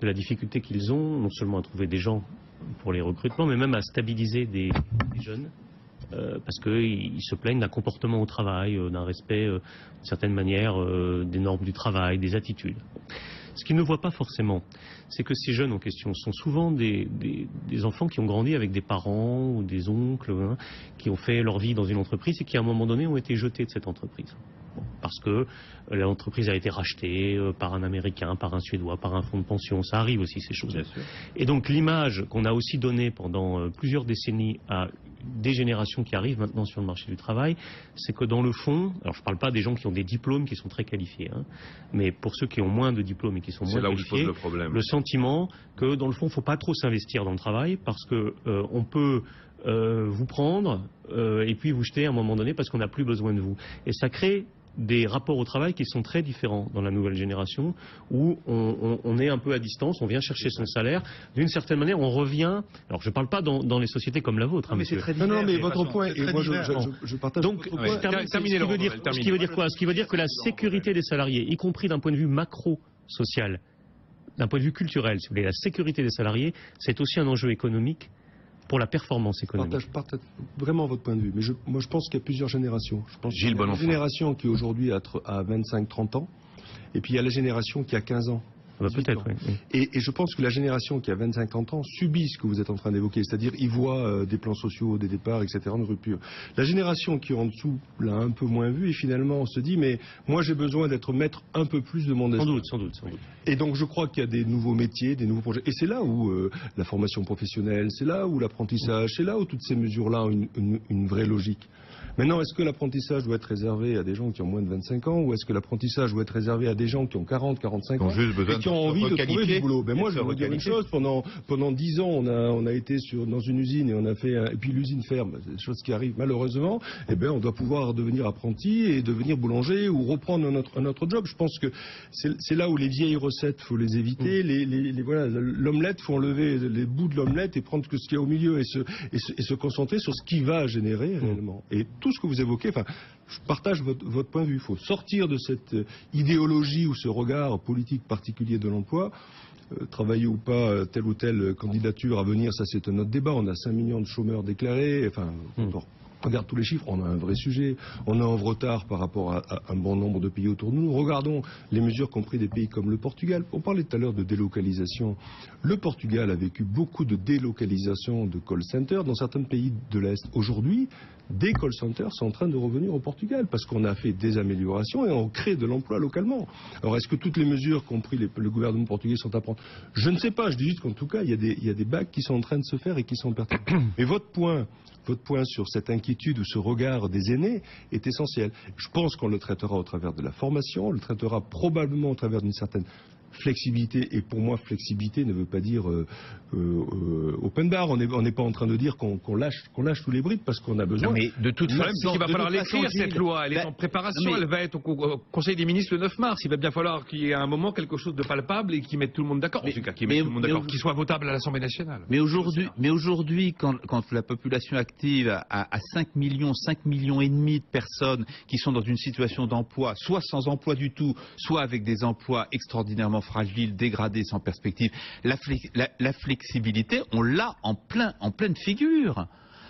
de la difficulté qu'ils ont, non seulement à trouver des gens pour les recrutements, mais même à stabiliser des, des jeunes. Euh, parce qu'ils se plaignent d'un comportement au travail, euh, d'un respect, euh, d'une certaine manière, euh, des normes du travail, des attitudes. Ce qu'ils ne voient pas forcément, c'est que ces jeunes en question sont souvent des, des, des enfants qui ont grandi avec des parents ou des oncles, hein, qui ont fait leur vie dans une entreprise et qui, à un moment donné, ont été jetés de cette entreprise. Bon, parce que euh, l'entreprise a été rachetée euh, par un Américain, par un Suédois, par un fonds de pension. Ça arrive aussi, ces choses-là. Et donc, l'image qu'on a aussi donnée pendant euh, plusieurs décennies à des générations qui arrivent maintenant sur le marché du travail, c'est que dans le fond, alors je ne parle pas des gens qui ont des diplômes qui sont très qualifiés, hein, mais pour ceux qui ont moins de diplômes et qui sont moins qualifiés, le, le sentiment que dans le fond, il ne faut pas trop s'investir dans le travail parce que euh, on peut euh, vous prendre euh, et puis vous jeter à un moment donné parce qu'on n'a plus besoin de vous. Et ça crée des rapports au travail qui sont très différents dans la nouvelle génération, où on, on, on est un peu à distance, on vient chercher son salaire. D'une certaine manière, on revient... Alors, je ne parle pas dans, dans les sociétés comme la vôtre. Hein, non, mais c'est très divers. Non, non, mais votre point... Et moi, je, je, je, je partage donc, votre point. Termine, ce, qui veut dire, ce qui veut dire quoi? Ce qui veut dire que la sécurité des salariés, y compris d'un point de vue macro-social, d'un point de vue culturel, si vous voulez, la sécurité des salariés, c'est aussi un enjeu économique pour la performance économique. Je partage, partage vraiment votre point de vue, mais je, moi je pense qu'il y a plusieurs générations. Je pense Gilles Bonnenfant. Il y a une génération qui aujourd'hui a, a vingt-cinq trente ans, et puis il y a la génération qui a quinze ans. Ah bah peut-être, oui, oui. Et, et je pense que la génération qui a vingt-cinq trente ans subit ce que vous êtes en train d'évoquer, c'est-à-dire ils voient euh, des plans sociaux, des départs, et cetera, de rupture. La génération qui est en dessous l'a un peu moins vu, et finalement on se dit, mais moi j'ai besoin d'être maître un peu plus de mon destin. Sans doute, sans doute, sans doute. Et donc je crois qu'il y a des nouveaux métiers, des nouveaux projets, et c'est là où euh, la formation professionnelle, c'est là où l'apprentissage, c'est là où toutes ces mesures-là ont une, une, une vraie logique. Maintenant, est-ce que l'apprentissage doit être réservé à des gens qui ont moins de vingt-cinq ans, ou est-ce que l'apprentissage doit être réservé à des gens qui ont quarante, quarante-cinq ans et qui ont envie de trouver du boulot? Ben moi, je vais vous dire une chose. Pendant pendant dix ans, on a on a été sur dans une usine et on a fait un, et puis l'usine ferme. C'est des choses qui arrivent malheureusement. Eh ben, on doit pouvoir devenir apprenti et devenir boulanger ou reprendre notre notre job. Je pense que c'est c'est là où les vieilles recettes, faut les éviter. Mmh. Les, les les voilà, l'omelette, faut enlever les bouts de l'omelette et prendre que ce qu'il y a au milieu et se et se, et se concentrer sur ce qui va générer réellement. Mmh. Et tout ce que vous évoquez, enfin, je partage votre, votre point de vue. Il faut sortir de cette idéologie ou ce regard politique particulier de l'emploi. Euh, travailler ou pas telle ou telle candidature à venir, ça c'est un autre débat. On a cinq millions de chômeurs déclarés. Enfin, mmh. on regarde tous les chiffres, on a un vrai sujet. On est en retard par rapport à, à un bon nombre de pays autour de nous. Regardons les mesures qu'ont prises des pays comme le Portugal. On parlait tout à l'heure de délocalisation. Le Portugal a vécu beaucoup de délocalisation de call centers dans certains pays de l'Est. Aujourd'hui, des call centers sont en train de revenir au Portugal parce qu'on a fait des améliorations et on crée de l'emploi localement. Alors est-ce que toutes les mesures qu'ont pris les, le gouvernement portugais sont à prendre? Je ne sais pas, je dis juste qu'en tout cas, il y a des, il y a des bacs qui sont en train de se faire et qui sont pertinents. Mais votre point, votre point sur cette inquiétude ou ce regard des aînés est essentiel. Je pense qu'on le traitera au travers de la formation, on le traitera probablement au travers d'une certaine flexibilité, et pour moi flexibilité ne veut pas dire euh, euh, open bar. On n'est pas en train de dire qu'on qu'on lâche, qu'on lâche tous les brides parce qu'on a besoin. Non, mais de toute façon, il va de falloir l'écrire cette loi, elle bah, est en préparation, mais... elle va être au, au Conseil des ministres le neuf mars. Il va bien falloir qu'il y ait à un moment quelque chose de palpable et qui mette tout le monde d'accord, en tout cas, qui mette tout le monde d'accord, qui soit votable à l'Assemblée nationale. Mais aujourd'hui, mais aujourd'hui, quand, quand la population active a, a cinq millions, cinq millions et demi de personnes qui sont dans une situation d'emploi, soit sans emploi du tout, soit avec des emplois extraordinairement fragile, dégradé, sans perspective. La, flexi la, la flexibilité, on l'a en, plein, en pleine figure.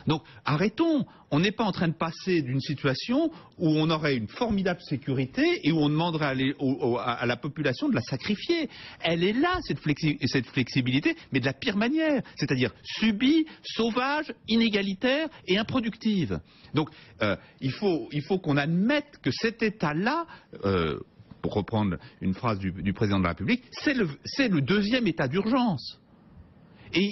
Donc arrêtons, on n'est pas en train de passer d'une situation où on aurait une formidable sécurité et où on demanderait à, les, au, au, à la population de la sacrifier. Elle est là, cette, flexi cette flexibilité, mais de la pire manière, c'est-à-dire subie, sauvage, inégalitaire et improductive. Donc euh, il faut, il faut qu'on admette que cet état-là... Euh, pour reprendre une phrase du, du président de la République, c'est le, c'est le deuxième état d'urgence. Et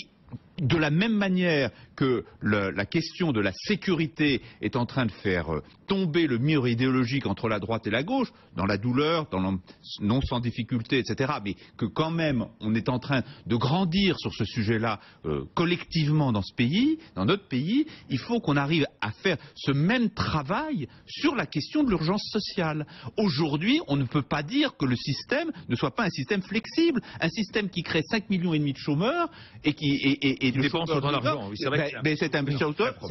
de la même manière que le, la question de la sécurité est en train de faire euh, tomber le mur idéologique entre la droite et la gauche, dans la douleur, dans le non sans difficulté, et cetera, mais que quand même on est en train de grandir sur ce sujet-là euh, collectivement dans ce pays, dans notre pays, il faut qu'on arrive à faire ce même travail sur la question de l'urgence sociale. Aujourd'hui, on ne peut pas dire que le système ne soit pas un système flexible, un système qui crée cinq millions et demi de chômeurs et qui et, et, et dépense autant d'argent. Oui, c'est vrai. Mais c'est un, c'est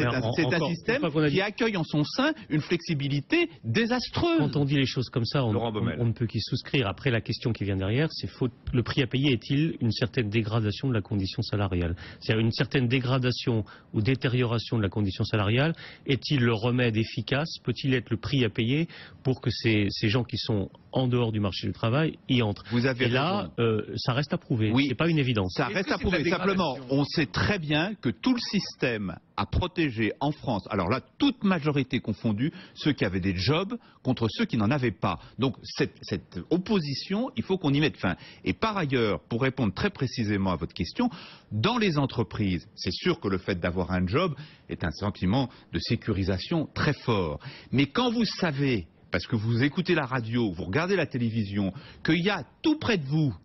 un, c'est un système qui accueille en son sein une flexibilité désastreuse. Quand on dit les choses comme ça, on, on, on ne peut qu'y souscrire. Après, la question qui vient derrière, c'est le prix à payer est-il une certaine dégradation de la condition salariale? C'est-à-dire une certaine dégradation ou détérioration de la condition salariale, est-il le remède efficace? Peut-il être le prix à payer pour que ces, ces gens qui sont en dehors du marché du travail y entrent? Vous avez Et là, euh, ça reste à prouver. Oui, c'est pas une évidence. Ça reste à prouver. Simplement, on sait très bien que tout le système a protégé en France, alors là, toute majorité confondue, ceux qui avaient des jobs contre ceux qui n'en avaient pas. Donc cette, cette opposition, il faut qu'on y mette fin. Et par ailleurs, pour répondre très précisément à votre question, dans les entreprises, c'est sûr que le fait d'avoir un job est un sentiment de sécurisation très fort. Mais quand vous savez, parce que vous écoutez la radio, vous regardez la télévision, qu'il y a tout près de vous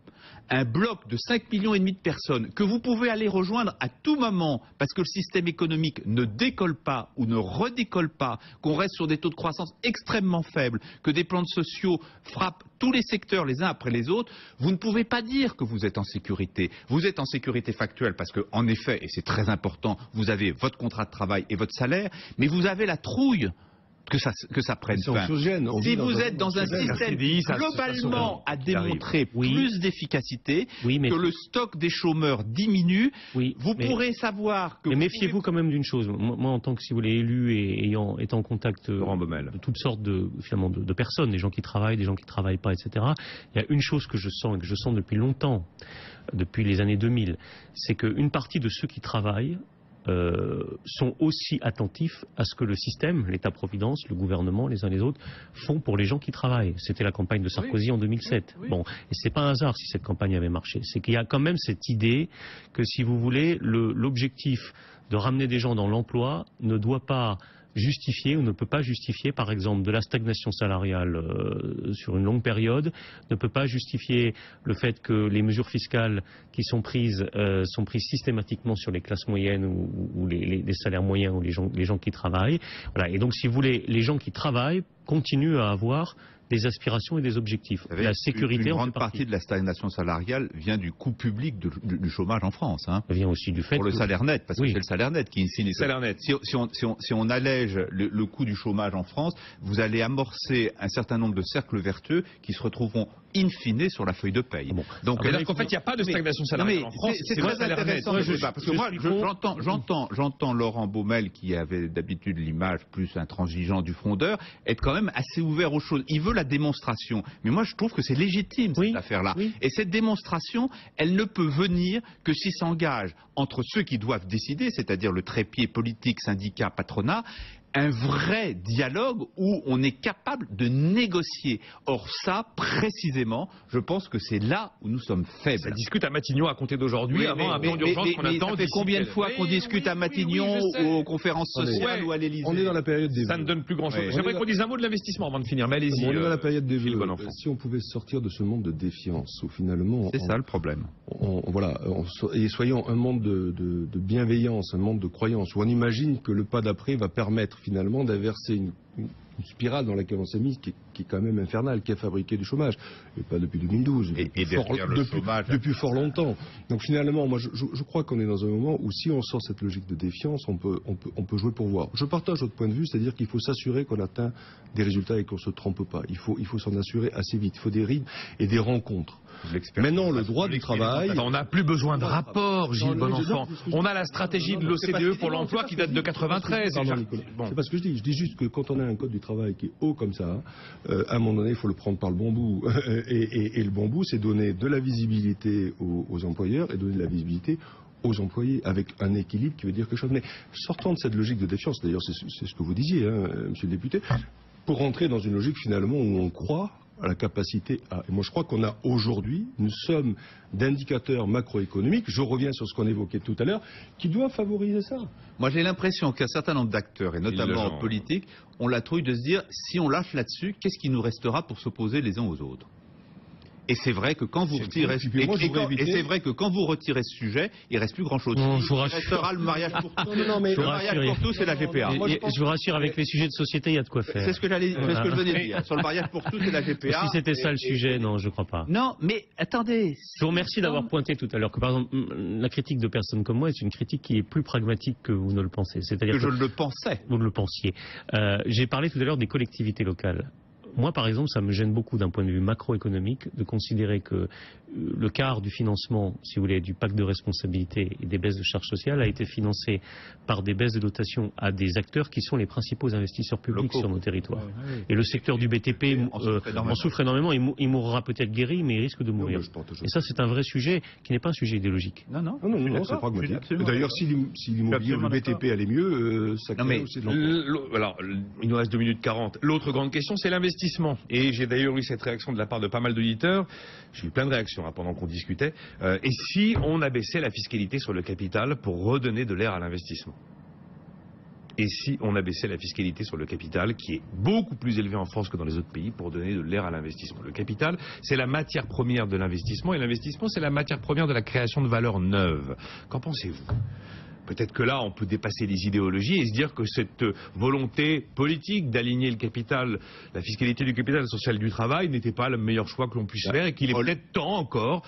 un bloc de cinq millions et demi de personnes que vous pouvez aller rejoindre à tout moment parce que le système économique ne décolle pas ou ne redécolle pas, qu'on reste sur des taux de croissance extrêmement faibles, que des plans sociaux frappent tous les secteurs les uns après les autres, vous ne pouvez pas dire que vous êtes en sécurité. Vous êtes en sécurité factuelle parce que, en effet, et c'est très important, vous avez votre contrat de travail et votre salaire, mais vous avez la trouille que ça, que ça prenne fin. Si vous êtes dans un système qui globalement a démontré plus d'efficacité, que le stock des chômeurs diminue, vous pourrez savoir que... Mais méfiez-vous quand même d'une chose. Moi, en tant que, si vous voulez, élu et ayant, étant en contact de toutes sortes de, finalement, de, de personnes, des gens qui travaillent, des gens qui ne travaillent pas, et cetera, il y a une chose que je sens et que je sens depuis longtemps, depuis les années deux mille, c'est qu'une partie de ceux qui travaillent Euh, sont aussi attentifs à ce que le système, l'État-providence, le gouvernement, les uns les autres, font pour les gens qui travaillent. C'était la campagne de Sarkozy, oui, en deux mille sept. Oui, oui. Bon, et c'est pas un hasard si cette campagne avait marché. C'est qu'il y a quand même cette idée que, si vous voulez, l'objectif de ramener des gens dans l'emploi ne doit pas justifier ou ne peut pas justifier, par exemple, de la stagnation salariale euh, sur une longue période, ne peut pas justifier le fait que les mesures fiscales qui sont prises euh, sont prises systématiquement sur les classes moyennes ou, ou les, les, les salaires moyens ou les gens, les gens qui travaillent. Voilà. Et donc, si vous voulez, les gens qui travaillent continuent à avoir des aspirations et des objectifs. Savez, la sécurité, une, une grande partie de la stagnation salariale vient du coût public de, du, du chômage en France. Hein. Ça vient aussi du fait pour que... le salaire net, parce oui. que c'est le salaire net qui est le salaire net. Si, si, on, si, on, si on allège le, le coût du chômage en France, vous allez amorcer un certain nombre de cercles vertueux qui se retrouveront in fine sur la feuille de paye. Bon. Donc, alors, qu'en fait, il n'y a pas de stagnation salariale en France. C'est très intéressant. Moi, je, je, parce que moi, j'entends, j'entends, j'entends Laurent Baumel, qui avait d'habitude l'image plus intransigeant du frondeur, être quand même assez ouvert aux choses. Il veut la démonstration. Mais moi, je trouve que c'est légitime, cette oui, affaire-là. Oui. Et cette démonstration, elle ne peut venir que si s'engage entre ceux qui doivent décider, c'est-à-dire le trépied politique, syndicat, patronat, un vrai dialogue où on est capable de négocier. Or ça, précisément, je pense que c'est là où nous sommes faibles. Ça discute à Matignon à compter d'aujourd'hui, oui, avant un plan d'urgence qu'on attend. Ça fait combien de fois qu'on discute oui, à Matignon, oui, oui, ou aux conférences sociales, ouais, ou à l'Élysée? On est dans la période des vœux. Ça ne donne plus grand-chose. Ouais. J'aimerais qu'on dise un mot de l'investissement avant de finir, mais allez-y. On est dans la période des vœux. Si on pouvait sortir de ce monde de défiance, où finalement... C'est ça le problème. On, on, voilà, on, et soyons un monde de, de, de bienveillance, un monde de croyance, où on imagine que le pas d'après va permettre finalement d'inverser une, une, une spirale dans laquelle on s'est mis, qui, qui est quand même infernale, qui a fabriqué du chômage, et pas depuis deux mille douze, et, et fort, le depuis, chômage, depuis fort longtemps. Donc finalement, moi, je, je crois qu'on est dans un moment où, si on sort cette logique de défiance, on peut, on peut, on peut jouer pour voir. Je partage votre point de vue, c'est-à-dire qu'il faut s'assurer qu'on atteint des résultats et qu'on ne se trompe pas. Il faut, il faut s'en assurer assez vite. Il faut des rythmes et des rencontres. Maintenant, le droit du travail... On n'a plus besoin de rapports, Gilles Bonnenfant. On a la stratégie de l'O C D E pour l'emploi qui date de quatre-vingt-treize. C'est pas ce que je dis. Je dis juste que quand on a un code du travail qui est haut comme ça, euh, à un moment donné, il faut le prendre par le bon bout. et, et, et le bon bout, c'est donner de la visibilité aux, aux employeurs et donner de la visibilité aux employés, avec un équilibre qui veut dire quelque chose. Mais sortant de cette logique de défiance, d'ailleurs, c'est ce que vous disiez, hein, monsieur le député, pour rentrer dans une logique finalement où on croit à la capacité à. Et moi, je crois qu'on a aujourd'hui une somme d'indicateurs macroéconomiques, je reviens sur ce qu'on évoquait tout à l'heure, qui doivent favoriser ça. Moi, j'ai l'impression qu'un certain nombre d'acteurs, et notamment politiques, ont la trouille de se dire, si on lâche là-dessus, qu'est-ce qui nous restera pour s'opposer les uns aux autres ? Et c'est vrai que quand vous retirez ce sujet, il ne reste plus grand-chose. Il restera le mariage pour tous. Non, non, mais le mariage pour tous, c'est la G P A. Et, moi, je, je vous rassure, avec les sujets de société, il y a de quoi faire. C'est ce que, voilà. ce que je venais de dire. Sur le mariage pour tous, c'est la G P A. Parce que si c'était ça le sujet, non, je ne crois pas. Non, mais attendez. Je vous remercie d'avoir pointé tout à l'heure que, par exemple, la critique de personnes comme moi est une critique qui est plus pragmatique que vous ne le pensez. C'est-à-dire que, que je le pensais. Vous le pensiez. Euh, j'ai parlé tout à l'heure des collectivités locales. Moi, par exemple, ça me gêne beaucoup d'un point de vue macroéconomique de considérer que le quart du financement, si vous voulez, du pacte de responsabilité et des baisses de charges sociales a été financé par des baisses de dotation à des acteurs qui sont les principaux investisseurs publics sur nos territoires. Et le secteur du B T P euh, en souffre énormément. Il mourra peut-être guéri, mais il risque de mourir. Et ça, c'est un vrai sujet qui n'est pas un sujet idéologique. Non, non, non, non, c'est pragmatique. D'ailleurs, si l'immobilier du B T P allait mieux, ça crée aussi de l'emploi. Alors, il nous reste deux minutes quarante. L'autre grande question, c'est l'investissement. Et j'ai d'ailleurs eu cette réaction de la part de pas mal d'auditeurs, j'ai eu plein de réactions hein, pendant qu'on discutait, euh, et si on abaissait la fiscalité sur le capital pour redonner de l'air à l'investissement ? Et si on abaissait la fiscalité sur le capital, qui est beaucoup plus élevé en France que dans les autres pays, pour donner de l'air à l'investissement. Le capital, c'est la matière première de l'investissement, et l'investissement, c'est la matière première de la création de valeur neuve. Qu'en pensez-vous ? Peut-être que là, on peut dépasser les idéologies et se dire que cette volonté politique d'aligner le capital, la fiscalité du capital sur celle du travail, n'était pas le meilleur choix que l'on puisse faire et qu'il est peut-être temps encore.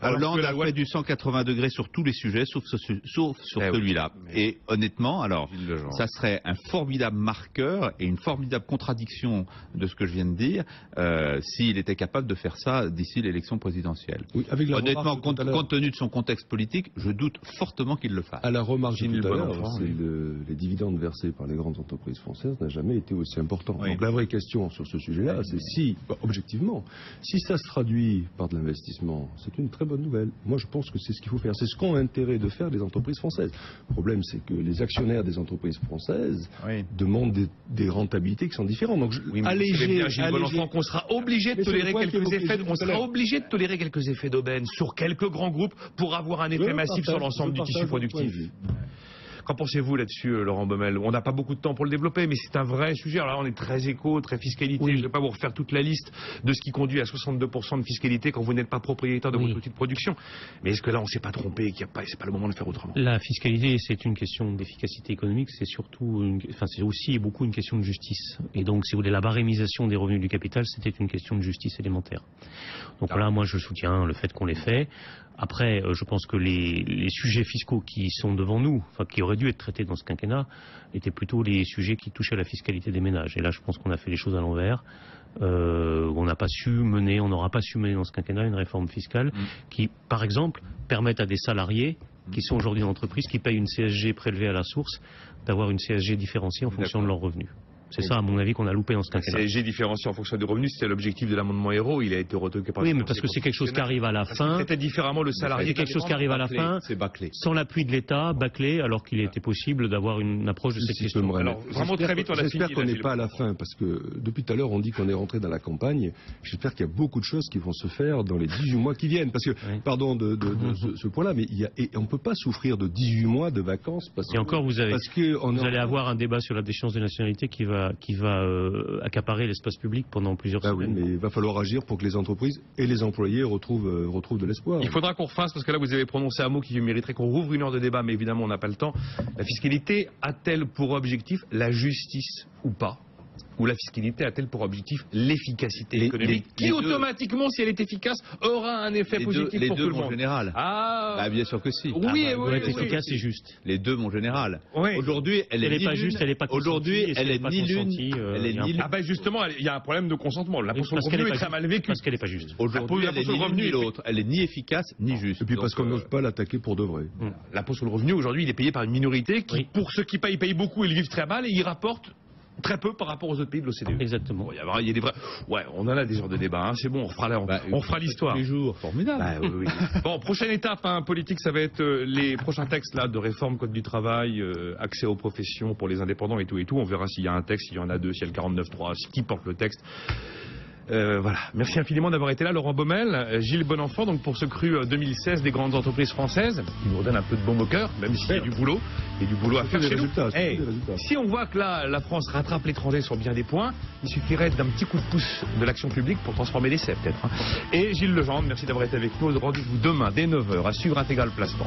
Hollande a fait du cent quatre-vingts degrés sur tous les sujets, sauf, ce, sauf sur eh celui-là. Oui. Et honnêtement, alors, ça serait un formidable marqueur et une formidable contradiction de ce que je viens de dire, euh, s'il était capable de faire ça d'ici l'élection présidentielle. Oui, avec la honnêtement, compte, compte tenu de son contexte politique, je doute fortement qu'il le fasse. À la Gilles tout à l'heure, c'est le, les dividendes versés par les grandes entreprises françaises n'a jamais été aussi important. Oui. Donc la vraie question sur ce sujet-là, c'est si, bah, objectivement, si ça se traduit par de l'investissement, c'est une très bonne nouvelle. Moi, je pense que c'est ce qu'il faut faire. C'est ce qu'ont intérêt de faire les entreprises françaises. Le problème, c'est que les actionnaires des entreprises françaises oui. demandent des, des rentabilités qui sont différentes. Donc, je, oui, alléger, bien, Gilles Bonnenfant, qu'on sera obligé de tolérer quelques effets. On sera obligé de tolérer quelques effets d'aubaine sur quelques grands groupes pour avoir un effet massif sur l'ensemble du tissu productif. Qu'en pensez-vous là-dessus, Laurent Baumel? On n'a pas beaucoup de temps pour le développer, mais c'est un vrai sujet. Alors là, on est très éco, très fiscalité. Oui. Je ne vais pas vous refaire toute la liste de ce qui conduit à soixante-deux pour cent de fiscalité quand vous n'êtes pas propriétaire de oui. votre outil de production. Mais est-ce que là, on ne s'est pas trompé et qu'il n'y a pas, c'est pas le moment de le faire autrement? La fiscalité, c'est une question d'efficacité économique. C'est surtout, une, enfin, c'est aussi beaucoup une question de justice. Et donc, si vous voulez, la barémisation des revenus du capital, c'était une question de justice élémentaire. Donc ah. là, moi, je soutiens le fait qu'on l'ait fait. Après, je pense que les, les sujets fiscaux qui sont devant nous, enfin, qui auraient dû être traités dans ce quinquennat, étaient plutôt les sujets qui touchaient à la fiscalité des ménages. Et là, je pense qu'on a fait les choses à l'envers. Euh, on n'a pas su mener, on n'aura pas su mener dans ce quinquennat une réforme fiscale mmh. qui, par exemple, permette à des salariés qui sont aujourd'hui dans l'entreprise, qui payent une C S G prélevée à la source, d'avoir une C S G différenciée en fonction de leurs revenus. C'est ça, à mon avis, qu'on a loupé dans ce quinquennat. La C S G différenciée en fonction des revenus, c'était l'objectif de l'amendement Hérault. Il a été retoqué par. Oui, mais parce que c'est quelque chose qui arrive à la fin. C'était différemment le salarié. C'est quelque chose qui arrive à la fin. C'est bâclé. Sans l'appui de l'État, bâclé, alors qu'il était possible d'avoir une approche de cette question. Alors, vraiment très vite, on a fini. J'espère qu'on n'est pas à la fin, parce que depuis tout à l'heure, on dit qu'on est rentré dans la campagne. J'espère qu'il y a beaucoup de choses qui vont se faire dans les dix-huit mois qui viennent. Parce que, pardon de ce point-là, mais on ne peut pas souffrir de dix-huit mois de vacances. Et encore, vous allez avoir un débat sur la déchéance de nationalité qui va. qui va euh, accaparer l'espace public pendant plusieurs bah semaines. Oui, mais il va falloir agir pour que les entreprises et les employés retrouvent, euh, retrouvent de l'espoir. Il faudra qu'on refasse, parce que là vous avez prononcé un mot qui mériterait qu'on rouvre une heure de débat, mais évidemment on n'a pas le temps. La fiscalité a-t-elle pour objectif la justice ou pas ? Ou la fiscalité a-t-elle pour objectif l'efficacité économique, les, les qui deux, automatiquement, si elle est efficace, aura un effet positif deux, pour tout le monde. Les deux, mon général. Ah, bah, bien sûr que si. Oui, ah, bah, oui, oui, être oui, efficace oui. et juste. Les deux, mon général. Oui. Aujourd'hui, elle n'est pas juste, elle n'est pas consentie. Aujourd'hui, elle n'est ni l'une, elle est ni l'une. Ah bah justement, il y a un problème de consentement. L'impôt sur le revenu est très mal vécu. Parce qu'elle n'est pas juste. Aujourd'hui, elle est ni l'une ni l'autre. Elle est ni efficace ni juste. Et puis parce qu'on n'ose pas l'attaquer pour de vrai. L'impôt sur le revenu aujourd'hui, il est payé par une minorité qui, pour ceux qui payent, payent beaucoup, ils vivent très mal et ils rapportent. Très peu par rapport aux autres pays de l'O C D E. Exactement. Il y a des vrais... Ouais, on en a des genres de débats, hein. C'est bon, on fera l'histoire. Bah, on fera l'histoire. Les jours, formidable. Bah, oui, oui. Bon, prochaine étape, hein, politique, ça va être les prochains textes là, de réforme, code du travail, euh, accès aux professions pour les indépendants et tout et tout. On verra s'il y a un texte, s'il y en a deux, s'il y a le quarante-neuf trois, qui porte le texte. Euh, voilà. Merci infiniment d'avoir été là, Laurent Baumel, Gilles Bonnenfant, donc pour ce cru deux mille seize des grandes entreprises françaises, qui nous redonne un peu de baume au cœur, même s'il y a du boulot, il y a du boulot à faire chez nous. Hey, si on voit que là, la France rattrape l'étranger sur bien des points, il suffirait d'un petit coup de pouce de l'action publique pour transformer l'essai, peut-être. Hein. Et Gilles Le Gendre, merci d'avoir été avec nous. Rendez-vous demain dès neuf heures à suivre Intégral Placement.